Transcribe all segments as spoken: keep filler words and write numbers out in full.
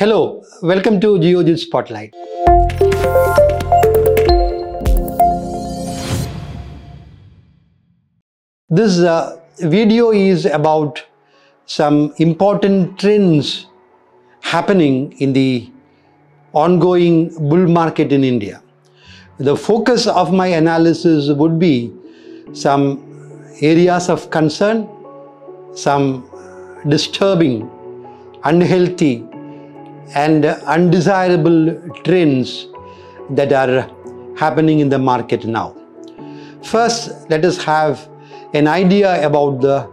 Hello, welcome to GeoGeek Spotlight. This uh, video is about some important trends happening in the ongoing bull market in India. The focus of my analysis would be some areas of concern, some disturbing, unhealthy and undesirable trends that are happening in the market now. First, let us have an idea about the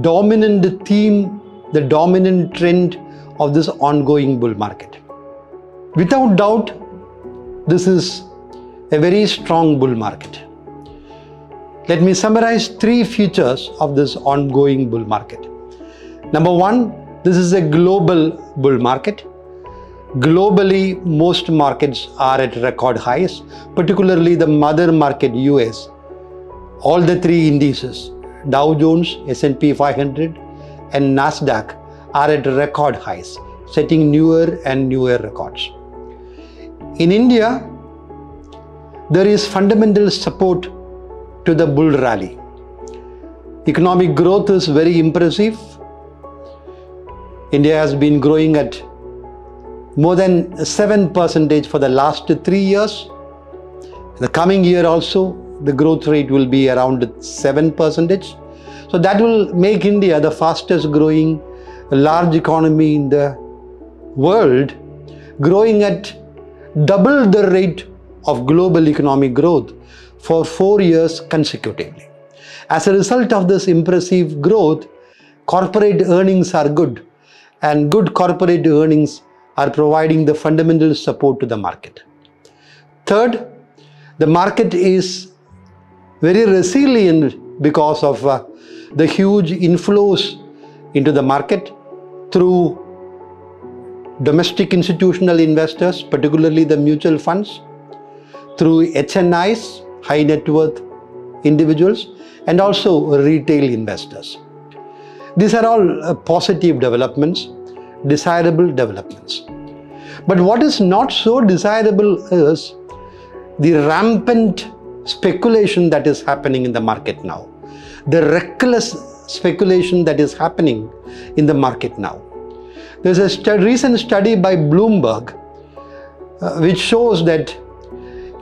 dominant theme, the dominant trend of this ongoing bull market. Without doubt, this is a very strong bull market. Let me summarize three features of this ongoing bull market. Number one, this is a global bull market. Globally, most markets are at record highs, particularly the mother market U S. All the three indices, Dow Jones, S and P five hundred and Nasdaq, are at record highs, setting newer and newer records. In India, there is fundamental support to the bull rally. Economic growth is very impressive. India has been growing at more than seven percent for the last three years. The coming year also, the growth rate will be around seven percent. So that will make India the fastest growing large economy in the world, growing at double the rate of global economic growth for four years consecutively. As a result of this impressive growth, corporate earnings are good, and good corporate earnings are providing the fundamental support to the market. Third, the market is very resilient because of uh, the huge inflows into the market through domestic institutional investors, particularly the mutual funds, through H N Is, high net worth individuals, and also retail investors. These are all uh, positive developments, desirable developments. But what is not so desirable is the rampant speculation that is happening in the market now, the reckless speculation that is happening in the market now. There's a stu- recent study by Bloomberg uh, which shows that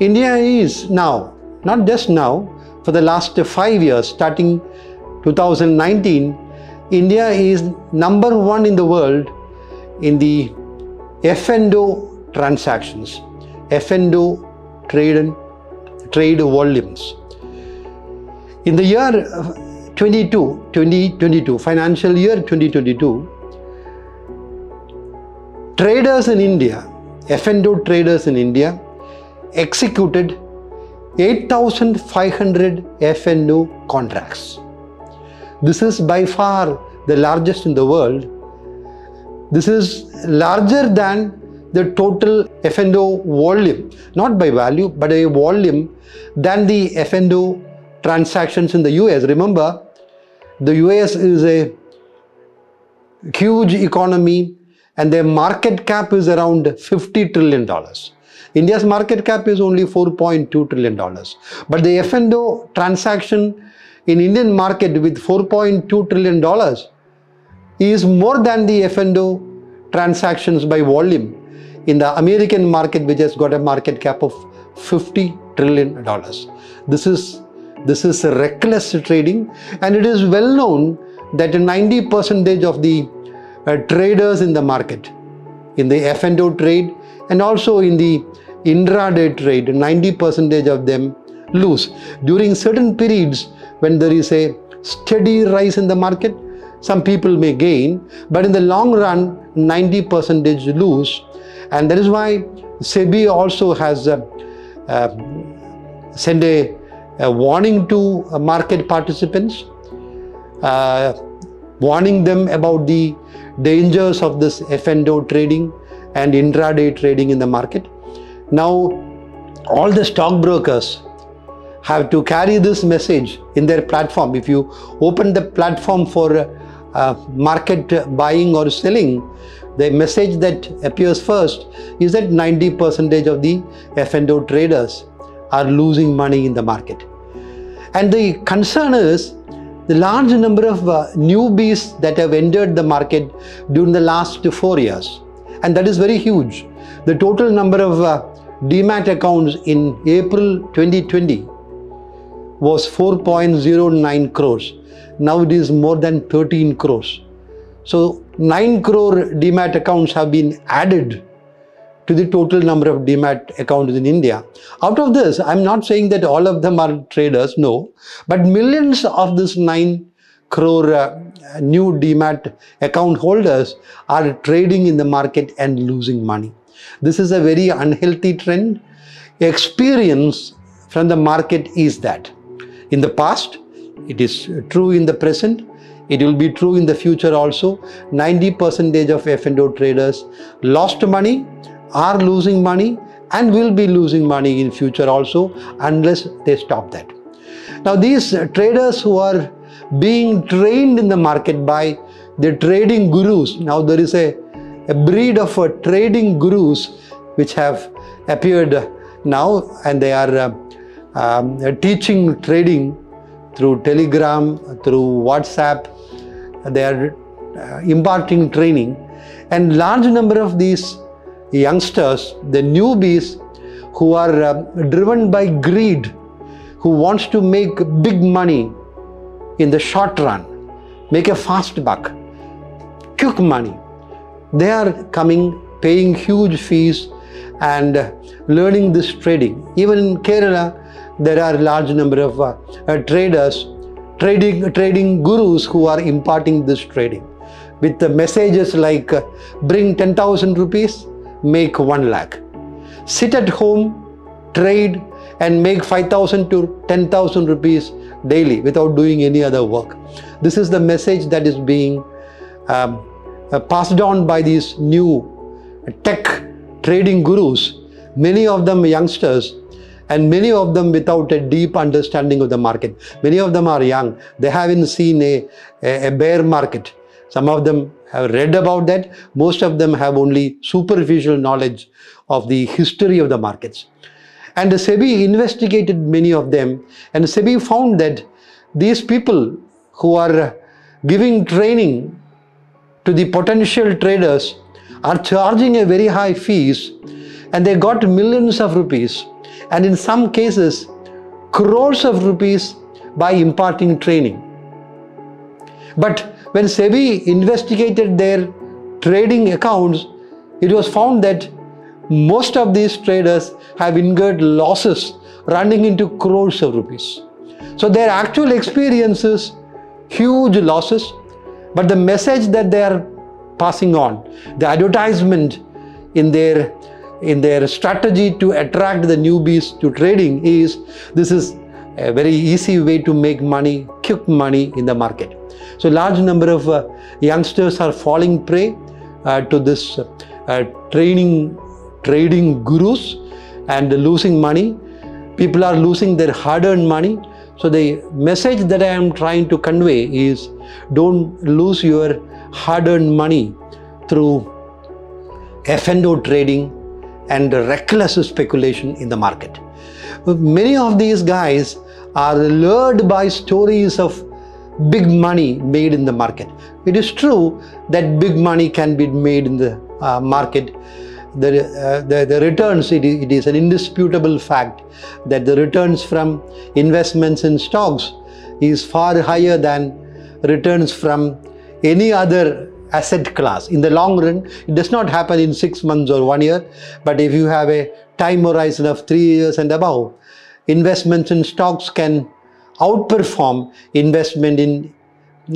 India is now, not just now, for the last five years, starting two thousand nineteen, India is number one in the world in the F and O transactions, F and O trade and trade volumes. In the year twenty twenty-two, financial year twenty twenty-two, traders in India, F and O traders in India, executed eight thousand five hundred F and O contracts. This is by far the largest in the world. This is larger than the total F and O volume, not by value, but a volume than the F and O transactions in the U S. Remember, the U S is a huge economy and their market cap is around fifty trillion dollars. India's market cap is only four point two trillion dollars. But the F and O transaction in Indian market with four point two trillion dollars is more than the F and O transactions by volume in the American market, which has got a market cap of fifty trillion dollars. This is, this is reckless trading, and it is well known that ninety percent of the uh, traders in the market, in the F and O trade and also in the intraday trade, ninety percent of them lose. During certain periods when there is a steady rise in the market, some people may gain, but in the long run, ninety percent lose. And that is why SEBI also has uh, uh, sent a, a warning to uh, market participants, uh, warning them about the dangers of this F and O trading and intraday trading in the market. Now, all the stockbrokers have to carry this message in their platform. If you open the platform for uh, market buying or selling, The message that appears first is that ninety percent of the F and O traders are losing money in the market. And the concern is the large number of uh, newbies that have entered the market during the last four years. And that is very huge. The total number of uh, D MAT accounts in April twenty twenty was four point zero nine crores. Now it is more than thirteen crores. So nine crore D MAT accounts have been added to the total number of D MAT accounts in India. Out of this, I'm not saying that all of them are traders, no, but millions of this nine crore uh, new D MAT account holders are trading in the market and losing money. This is a very unhealthy trend. Experience from the market is that in the past, it is true in the present, it will be true in the future also. ninety percent of F and O traders lost money, are losing money, and will be losing money in future also unless they stop that. Now these traders who are being trained in the market by the trading gurus, now there is a, a breed of uh, trading gurus which have appeared now, and they are uh, um, teaching trading through Telegram, through WhatsApp. They are uh, imparting training, and large number of these youngsters, the newbies, who are uh, driven by greed, who wants to make big money in the short run, make a fast buck, quick money, they are coming, paying huge fees and uh, learning this trading. Even in Kerala, there are large number of uh, uh, traders, trading, trading gurus who are imparting this trading with the messages like uh, bring ten thousand rupees, make one lakh. Sit at home, trade and make five thousand to ten thousand rupees daily without doing any other work. This is the message that is being um, uh, passed on by these new tech trading gurus, many of them youngsters, and many of them without a deep understanding of the market. Many of them are young. They haven't seen a, a, a bear market. Some of them have read about that. Most of them have only superficial knowledge of the history of the markets. And the SEBI investigated many of them, and SEBI found that these people who are giving training to the potential traders are charging a very high fees, and they got millions of rupees, and in some cases crores of rupees by imparting training. But when SEBI investigated their trading accounts, it was found that most of these traders have incurred losses running into crores of rupees. So their actual experiences, huge losses, but the message that they are passing on, the advertisement in their in their strategy to attract the newbies to trading is, this is a very easy way to make money, quick money in the market. So large number of uh, youngsters are falling prey uh, to this uh, uh, training trading gurus and losing money. People are losing their hard-earned money. So the message that I am trying to convey is, don't lose your hard-earned money through F and O trading and reckless speculation in the market. Many of these guys are lured by stories of big money made in the market. It is true that big money can be made in the uh, market. The, uh, the, the returns, it is, it is an indisputable fact that the returns from investments in stocks is far higher than returns from any other asset class. In the long run, it does not happen in six months or one year, but if you have a time horizon of three years and above, investments in stocks can outperform investment in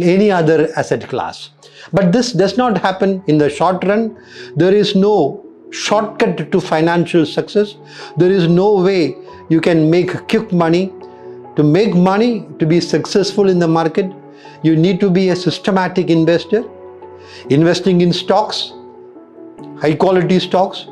any other asset class. But this does not happen in the short run. There is no shortcut to financial success. There is no way you can make quick money. To make money, to be successful in the market, you need to be a systematic investor, investing in stocks, high quality stocks,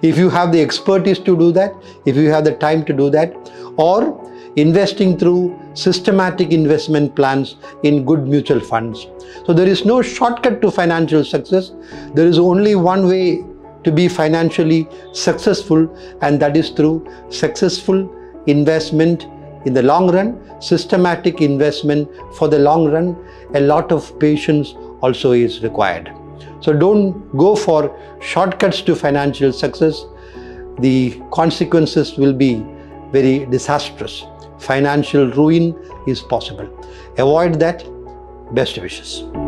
if you have the expertise to do that, if you have the time to do that, or investing through systematic investment plans in good mutual funds. So there is no shortcut to financial success. There is only one way to be financially successful, and that is through successful investment in the long run, systematic investment for the long run. A lot of patience also is required. So don't go for shortcuts to financial success. The consequences will be very disastrous. Financial ruin is possible. Avoid that. Best wishes.